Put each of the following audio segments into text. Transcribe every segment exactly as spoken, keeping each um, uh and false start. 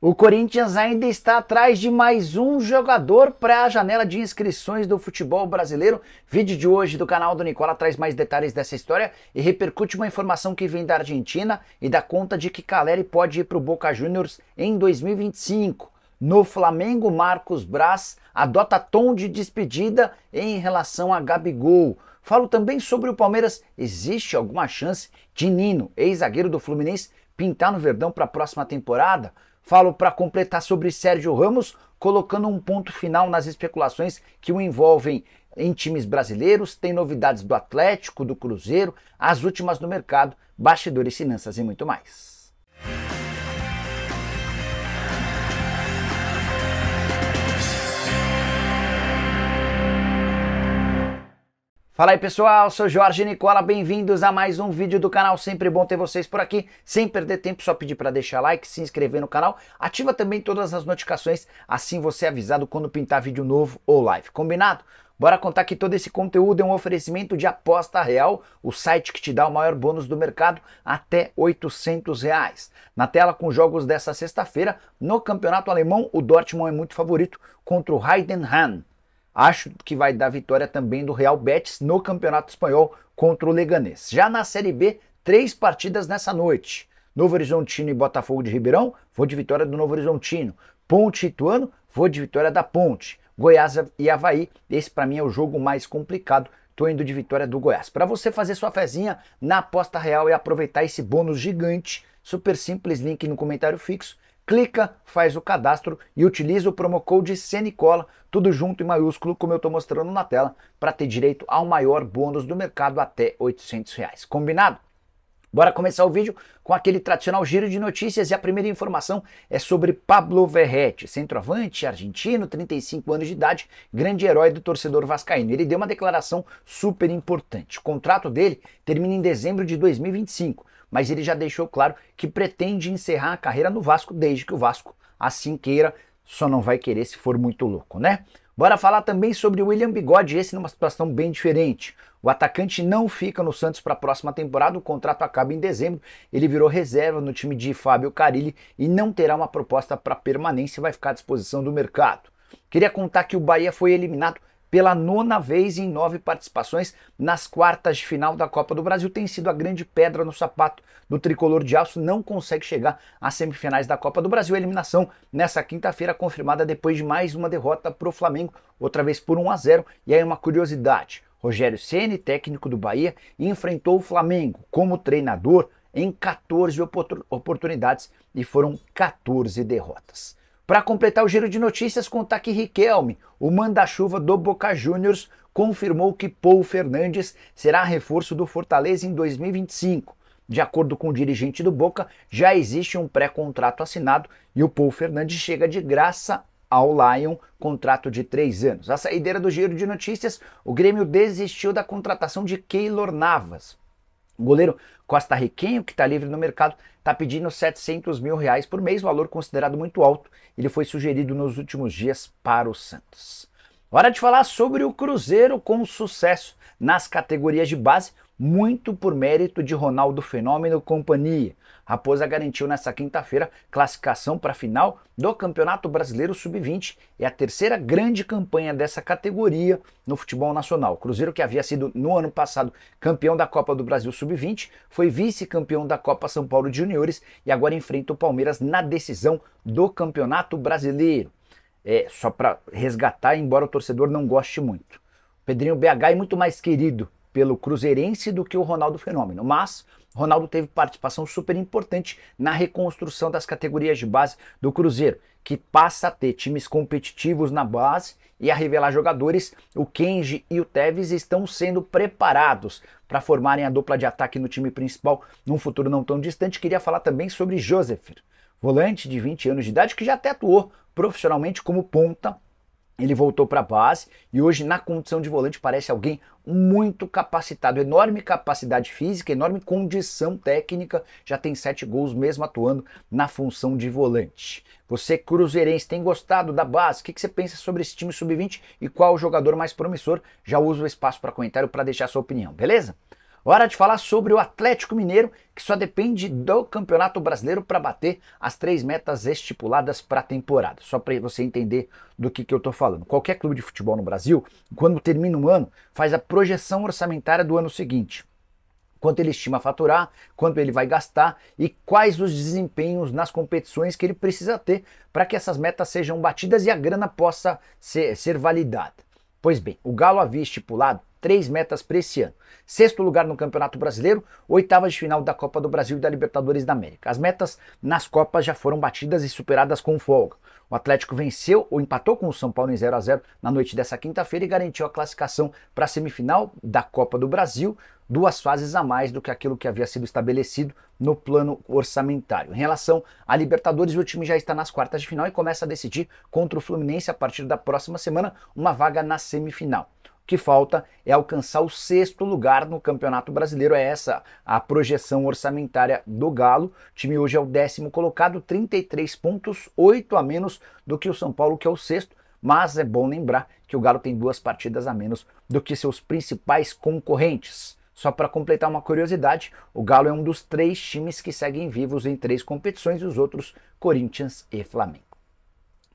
O Corinthians ainda está atrás de mais um jogador para a janela de inscrições do futebol brasileiro. Vídeo de hoje do canal do Nicola traz mais detalhes dessa história e repercute uma informação que vem da Argentina e dá conta de que Caleri pode ir para o Boca Juniors em dois mil e vinte e cinco. No Flamengo, Marcos Braz adota tom de despedida em relação a Gabigol. Falo também sobre o Palmeiras. Existe alguma chance de Nino, ex-zagueiro do Fluminense, pintar no Verdão para a próxima temporada? Falo para completar sobre Sérgio Ramos, colocando um ponto final nas especulações que o envolvem em times brasileiros. Tem novidades do Atlético, do Cruzeiro, as últimas no mercado, bastidores, finanças e muito mais. Fala aí pessoal, sou Jorge Nicola, bem-vindos a mais um vídeo do canal, sempre bom ter vocês por aqui. Sem perder tempo, só pedir para deixar like, se inscrever no canal, ativa também todas as notificações, assim você é avisado quando pintar vídeo novo ou live, combinado? Bora contar que todo esse conteúdo é um oferecimento de Aposta Real, o site que te dá o maior bônus do mercado, até oitocentos reais. Na tela com jogos dessa sexta-feira, no campeonato alemão, o Dortmund é muito favorito contra o Heidenheim. Acho que vai dar vitória também do Real Betis no Campeonato Espanhol contra o Leganés. Já na Série B, três partidas nessa noite. Novorizontino e Botafogo de Ribeirão, vou de vitória do Novorizontino. Ponte Ituano, vou de vitória da Ponte. Goiás e Avaí, esse para mim é o jogo mais complicado. Tô indo de vitória do Goiás. Para você fazer sua fezinha na Aposta Real e aproveitar esse bônus gigante, super simples, link no comentário fixo. Clica, faz o cadastro e utiliza o promo code C Nicola, tudo junto em maiúsculo, como eu estou mostrando na tela, para ter direito ao maior bônus do mercado até oitocentos reais. Combinado? Bora começar o vídeo com aquele tradicional giro de notícias e a primeira informação é sobre Pablo Verrete, centroavante argentino, trinta e cinco anos de idade, grande herói do torcedor vascaíno. Ele deu uma declaração super importante. O contrato dele termina em dezembro de dois mil e vinte e cinco, mas ele já deixou claro que pretende encerrar a carreira no Vasco desde que o Vasco assim queira, só não vai querer se for muito louco, né? Bora falar também sobre o William Bigode, esse numa situação bem diferente. O atacante não fica no Santos para a próxima temporada, o contrato acaba em dezembro, ele virou reserva no time de Fábio Carilli e não terá uma proposta para permanência e vai ficar à disposição do mercado. Queria contar que o Bahia foi eliminado pela nona vez em nove participações nas quartas de final da Copa do Brasil. Tem sido a grande pedra no sapato do tricolor de aço, não consegue chegar às semifinais da Copa do Brasil. A eliminação nessa quinta-feira confirmada depois de mais uma derrota para o Flamengo, outra vez por um a zero. E aí uma curiosidade, Rogério Ceni, técnico do Bahia, enfrentou o Flamengo como treinador em quatorze oportunidades e foram quatorze derrotas. Para completar o giro de notícias, contar que Riquelme, o manda-chuva do Boca Juniors, confirmou que Pol Fernández será reforço do Fortaleza em dois mil e vinte e cinco. De acordo com o dirigente do Boca, já existe um pré-contrato assinado e o Pol Fernández chega de graça ao Lion, contrato de três anos. A saideira do giro de notícias, o Grêmio desistiu da contratação de Keylor Navas. O goleiro costarriquenho, que está livre no mercado, está pedindo setecentos mil reais por mês, valor considerado muito alto. Ele foi sugerido nos últimos dias para o Santos. Hora de falar sobre o Cruzeiro com sucesso nas categorias de base, muito por mérito de Ronaldo Fenômeno e companhia. Raposa garantiu nessa quinta-feira classificação para a final do Campeonato Brasileiro sub vinte. É a terceira grande campanha dessa categoria no futebol nacional. O Cruzeiro, que havia sido no ano passado campeão da Copa do Brasil sub vinte, foi vice-campeão da Copa São Paulo de Juniores e agora enfrenta o Palmeiras na decisão do Campeonato Brasileiro. É, só para resgatar, embora o torcedor não goste muito. Pedrinho B H é muito mais querido pelo cruzeirense do que o Ronaldo Fenômeno, mas Ronaldo teve participação super importante na reconstrução das categorias de base do Cruzeiro, que passa a ter times competitivos na base e a revelar jogadores. O Kenji e o Tevez estão sendo preparados para formarem a dupla de ataque no time principal num futuro não tão distante. Queria falar também sobre Josef, volante de vinte anos de idade, que já até atuou profissionalmente como ponta. Ele voltou para a base e hoje na condição de volante parece alguém muito capacitado, enorme capacidade física, enorme condição técnica, já tem sete gols mesmo atuando na função de volante. Você cruzeirense tem gostado da base? O que, que você pensa sobre esse time sub vinte e qual o jogador mais promissor? Já usa o espaço para comentário para deixar sua opinião, beleza? Hora de falar sobre o Atlético Mineiro, que só depende do Campeonato Brasileiro para bater as três metas estipuladas para a temporada. Só para você entender do que, que eu estou falando. Qualquer clube de futebol no Brasil, quando termina um ano, faz a projeção orçamentária do ano seguinte. Quanto ele estima faturar, quanto ele vai gastar e quais os desempenhos nas competições que ele precisa ter para que essas metas sejam batidas e a grana possa ser, ser validada. Pois bem, o Galo havia estipulado três metas para esse ano. Sexto lugar no Campeonato Brasileiro, oitavas de final da Copa do Brasil e da Libertadores da América. As metas nas Copas já foram batidas e superadas com folga. O Atlético venceu ou empatou com o São Paulo em zero a zero na noite dessa quinta-feira e garantiu a classificação para a semifinal da Copa do Brasil, duas fases a mais do que aquilo que havia sido estabelecido no plano orçamentário. Em relação à Libertadores, o time já está nas quartas de final e começa a decidir contra o Fluminense a partir da próxima semana uma vaga na semifinal. O que falta é alcançar o sexto lugar no Campeonato Brasileiro, é essa a projeção orçamentária do Galo. O time hoje é o décimo colocado, trinta e três pontos, oito a menos do que o São Paulo, que é o sexto, mas é bom lembrar que o Galo tem duas partidas a menos do que seus principais concorrentes. Só para completar uma curiosidade, o Galo é um dos três times que seguem vivos em três competições, os outros Corinthians e Flamengo.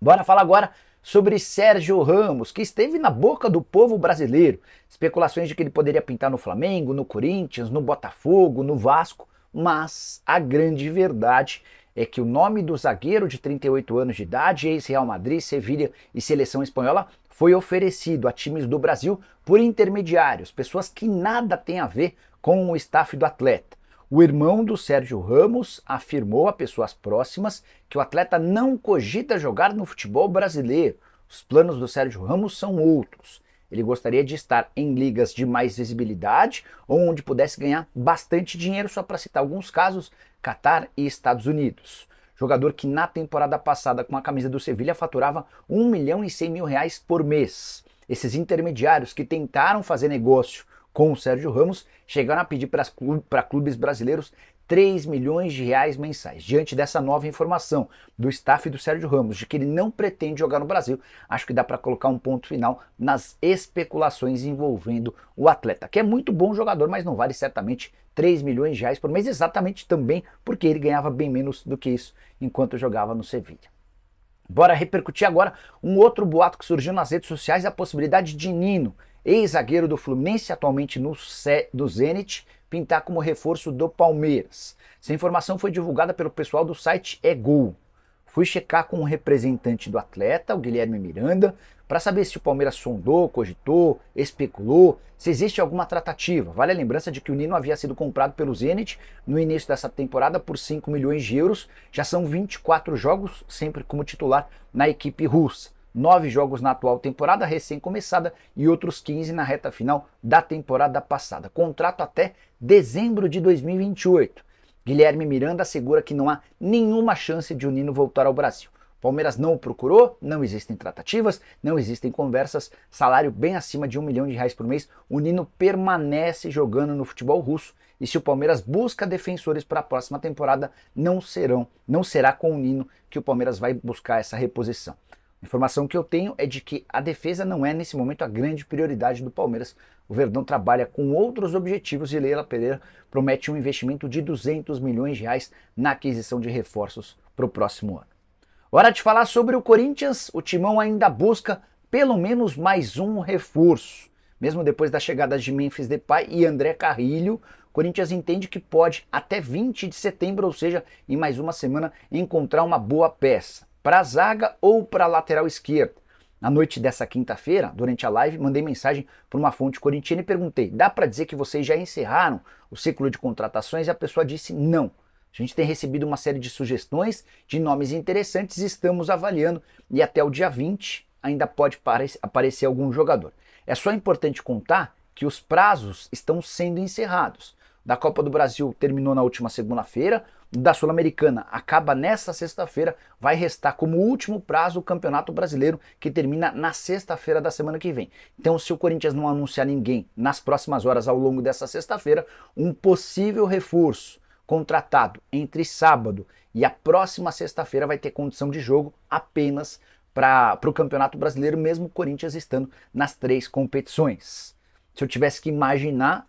Bora falar agora sobre Sérgio Ramos, que esteve na boca do povo brasileiro. Especulações de que ele poderia pintar no Flamengo, no Corinthians, no Botafogo, no Vasco, mas a grande verdade é que o nome do zagueiro de trinta e oito anos de idade, ex-Real Madrid, Sevilha e Seleção Espanhola, foi oferecido a times do Brasil por intermediários, pessoas que nada têm a ver com o staff do atleta. O irmão do Sérgio Ramos afirmou a pessoas próximas que o atleta não cogita jogar no futebol brasileiro. Os planos do Sérgio Ramos são outros. Ele gostaria de estar em ligas de mais visibilidade, onde pudesse ganhar bastante dinheiro, só para citar alguns casos, Catar e Estados Unidos. Jogador que na temporada passada com a camisa do Sevilha faturava um milhão e cem mil reais por mês. Esses intermediários que tentaram fazer negócio com o Sérgio Ramos, chegaram a pedir para clubes brasileiros três milhões de reais mensais. Diante dessa nova informação do staff do Sérgio Ramos, de que ele não pretende jogar no Brasil, acho que dá para colocar um ponto final nas especulações envolvendo o atleta, que é muito bom jogador, mas não vale certamente três milhões de reais por mês, exatamente também porque ele ganhava bem menos do que isso enquanto jogava no Sevilha. Bora repercutir agora um outro boato que surgiu nas redes sociais, a possibilidade de Nino, ex-zagueiro do Fluminense, atualmente no Zenit, pintar como reforço do Palmeiras. Essa informação foi divulgada pelo pessoal do site É Gol. Fui checar com o representante do atleta, o Guilherme Miranda, para saber se o Palmeiras sondou, cogitou, especulou, se existe alguma tratativa. Vale a lembrança de que o Nino havia sido comprado pelo Zenit no início dessa temporada por cinco milhões de euros. Já são vinte e quatro jogos, sempre como titular na equipe russa. nove jogos na atual temporada, recém-começada, e outros quinze na reta final da temporada passada. Contrato até dezembro de dois mil e vinte e oito. Guilherme Miranda assegura que não há nenhuma chance de o Nino voltar ao Brasil. Palmeiras não o procurou, não existem tratativas, não existem conversas, salário bem acima de um milhão de reais por mês. O Nino permanece jogando no futebol russo e se o Palmeiras busca defensores para a próxima temporada, não serão, não será com o Nino que o Palmeiras vai buscar essa reposição. A informação que eu tenho é de que a defesa não é nesse momento a grande prioridade do Palmeiras. O Verdão trabalha com outros objetivos e Leila Pereira promete um investimento de duzentos milhões de reais na aquisição de reforços para o próximo ano. Hora de falar sobre o Corinthians. O Timão ainda busca pelo menos mais um reforço. Mesmo depois da chegada de Memphis Depay e André Carrilho, o Corinthians entende que pode até vinte de setembro, ou seja, em mais uma semana, encontrar uma boa peça para a zaga ou para a lateral esquerda. Na noite dessa quinta-feira, durante a live, mandei mensagem para uma fonte corintiana e perguntei: dá para dizer que vocês já encerraram o ciclo de contratações? E a pessoa disse não. A gente tem recebido uma série de sugestões de nomes interessantes, estamos avaliando e até o dia vinte ainda pode aparecer algum jogador. É só importante contar que os prazos estão sendo encerrados. Da Copa do Brasil terminou na última segunda-feira, da Sul-Americana acaba nesta sexta-feira, vai restar como último prazo o Campeonato Brasileiro, que termina na sexta-feira da semana que vem. Então, se o Corinthians não anunciar ninguém nas próximas horas ao longo dessa sexta-feira, um possível reforço contratado entre sábado e a próxima sexta-feira vai ter condição de jogo apenas para o Campeonato Brasileiro, mesmo o Corinthians estando nas três competições. Se eu tivesse que imaginar,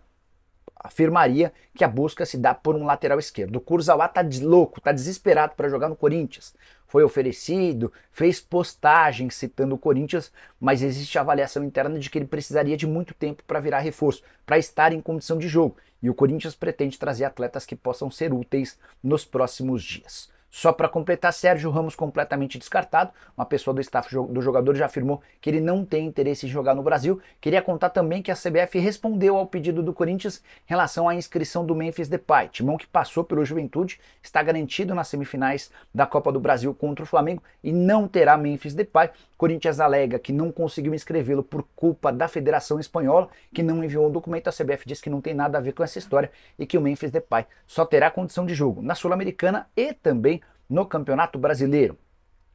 afirmaria que a busca se dá por um lateral esquerdo. O Kurzawa tá louco, tá desesperado para jogar no Corinthians. Foi oferecido, fez postagem citando o Corinthians, mas existe a avaliação interna de que ele precisaria de muito tempo para virar reforço, para estar em condição de jogo. E o Corinthians pretende trazer atletas que possam ser úteis nos próximos dias. Só para completar, Sérgio Ramos completamente descartado. Uma pessoa do staff do jogador já afirmou que ele não tem interesse em jogar no Brasil. Queria contar também que a C B F respondeu ao pedido do Corinthians em relação à inscrição do Memphis Depay. Timão que passou pelo Juventude, está garantido nas semifinais da Copa do Brasil contra o Flamengo e não terá Memphis Depay. Corinthians alega que não conseguiu inscrevê-lo por culpa da Federação Espanhola, que não enviou o documento. A C B F diz que não tem nada a ver com essa história e que o Memphis Depay só terá condição de jogo na Sul-Americana e também no Campeonato Brasileiro.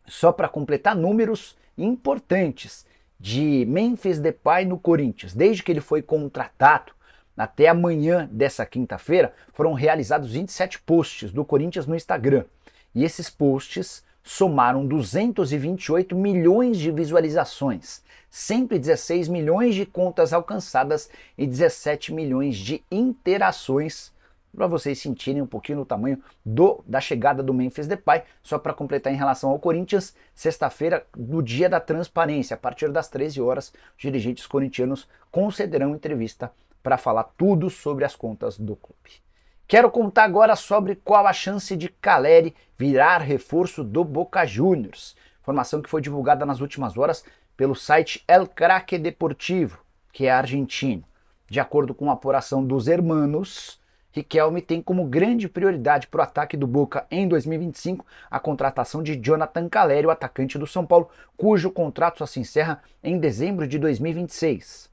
Só para completar, números importantes de Memphis Depay no Corinthians. Desde que ele foi contratado até amanhã dessa quinta-feira, foram realizados vinte e sete posts do Corinthians no Instagram. E esses posts somaram duzentos e vinte e oito milhões de visualizações, cento e dezesseis milhões de contas alcançadas e dezessete milhões de interações, para vocês sentirem um pouquinho o tamanho do, da chegada do Memphis Depay. Só para completar em relação ao Corinthians, sexta-feira, no dia da transparência, a partir das treze horas, os dirigentes corintianos concederão entrevista para falar tudo sobre as contas do clube. Quero contar agora sobre qual a chance de Caleri virar reforço do Boca Juniors. Informação que foi divulgada nas últimas horas pelo site El Craque Deportivo, que é argentino. De acordo com a apuração dos hermanos, Riquelme tem como grande prioridade para o ataque do Boca em dois mil e vinte e cinco a contratação de Jonathan Caleri, o atacante do São Paulo, cujo contrato só se encerra em dezembro de dois mil e vinte e seis.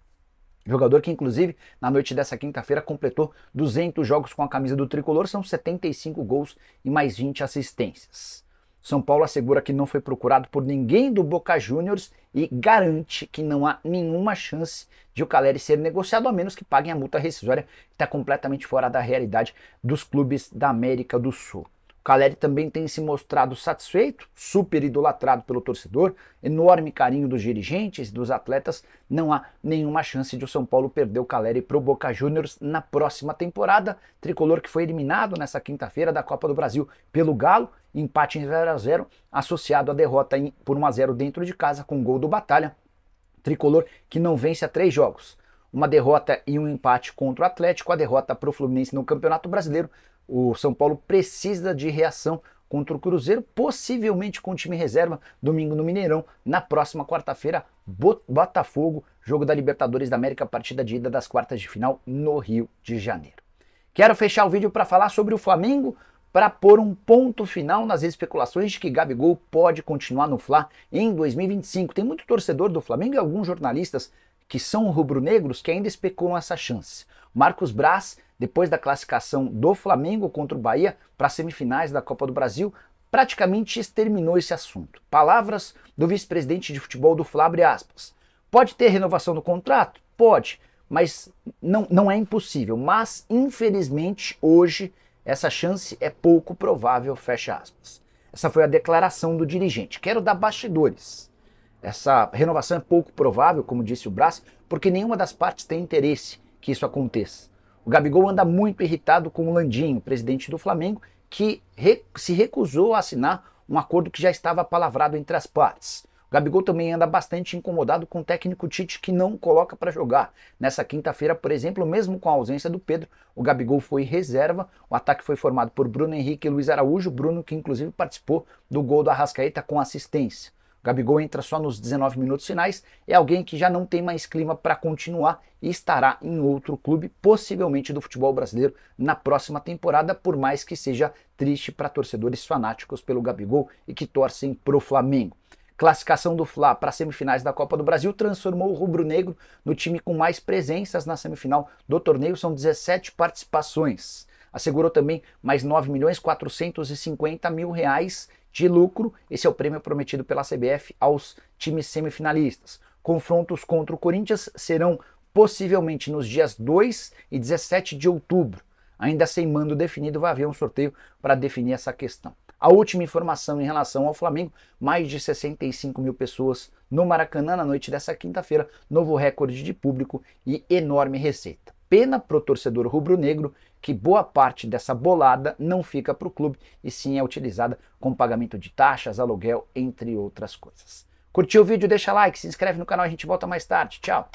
Jogador que, inclusive, na noite dessa quinta-feira completou duzentos jogos com a camisa do tricolor, são setenta e cinco gols e mais vinte assistências. São Paulo assegura que não foi procurado por ninguém do Boca Juniors e garante que não há nenhuma chance de o Caleri ser negociado, a menos que paguem a multa rescisória, que está completamente fora da realidade dos clubes da América do Sul. O Caleri também tem se mostrado satisfeito, super idolatrado pelo torcedor, enorme carinho dos dirigentes, dos atletas. Não há nenhuma chance de o São Paulo perder o Caleri para o Boca Juniors na próxima temporada. Tricolor que foi eliminado nessa quinta-feira da Copa do Brasil pelo Galo, empate em zero a zero, associado à derrota em, por um a zero dentro de casa com gol do Batalha. Tricolor que não vence há três jogos. Uma derrota e um empate contra o Atlético, a derrota para o Fluminense no Campeonato Brasileiro. O São Paulo precisa de reação contra o Cruzeiro, possivelmente com o time reserva, domingo no Mineirão. Na próxima quarta-feira, Botafogo, jogo da Libertadores da América, partida de ida das quartas de final no Rio de Janeiro. Quero fechar o vídeo para falar sobre o Flamengo, para pôr um ponto final nas especulações de que Gabigol pode continuar no Fla em dois mil e vinte e cinco. Tem muito torcedor do Flamengo e alguns jornalistas que são rubro-negros que ainda especulam essa chance. Marcos Braz, depois da classificação do Flamengo contra o Bahia para as semifinais da Copa do Brasil, praticamente exterminou esse assunto. Palavras do vice-presidente de futebol do Fla, abre aspas. Pode ter renovação do contrato? Pode, mas não, não é impossível. Mas, infelizmente, hoje, essa chance é pouco provável, fecha aspas. Essa foi a declaração do dirigente. Quero dar bastidores. Essa renovação é pouco provável, como disse o Braz, porque nenhuma das partes tem interesse que isso aconteça. O Gabigol anda muito irritado com o Landinho, presidente do Flamengo, que re- se recusou a assinar um acordo que já estava palavrado entre as partes. O Gabigol também anda bastante incomodado com o técnico Tite, que não coloca para jogar. Nessa quinta-feira, por exemplo, mesmo com a ausência do Pedro, o Gabigol foi reserva. O ataque foi formado por Bruno Henrique e Luiz Araújo, Bruno que inclusive participou do gol do Arrascaeta com assistência. Gabigol entra só nos dezenove minutos finais, é alguém que já não tem mais clima para continuar e estará em outro clube, possivelmente do futebol brasileiro, na próxima temporada, por mais que seja triste para torcedores fanáticos pelo Gabigol e que torcem pro Flamengo. Classificação do Fla para as semifinais da Copa do Brasil transformou o rubro-negro no time com mais presenças na semifinal do torneio, são dezessete participações. Assegurou também mais nove milhões quatrocentos e cinquenta mil reais de lucro. Esse é o prêmio prometido pela C B F aos times semifinalistas. Confrontos contra o Corinthians serão possivelmente nos dias dois e dezessete de outubro. Ainda sem mando definido, vai haver um sorteio para definir essa questão. A última informação em relação ao Flamengo, mais de sessenta e cinco mil pessoas no Maracanã na noite dessa quinta-feira, novo recorde de público e enorme receita. pena pro torcedor rubro-negro que boa parte dessa bolada não fica para o clube e sim é utilizada com pagamento de taxas, aluguel, entre outras coisas. Curtiu o vídeo? Deixa like, se inscreve no canal, a gente volta mais tarde. Tchau!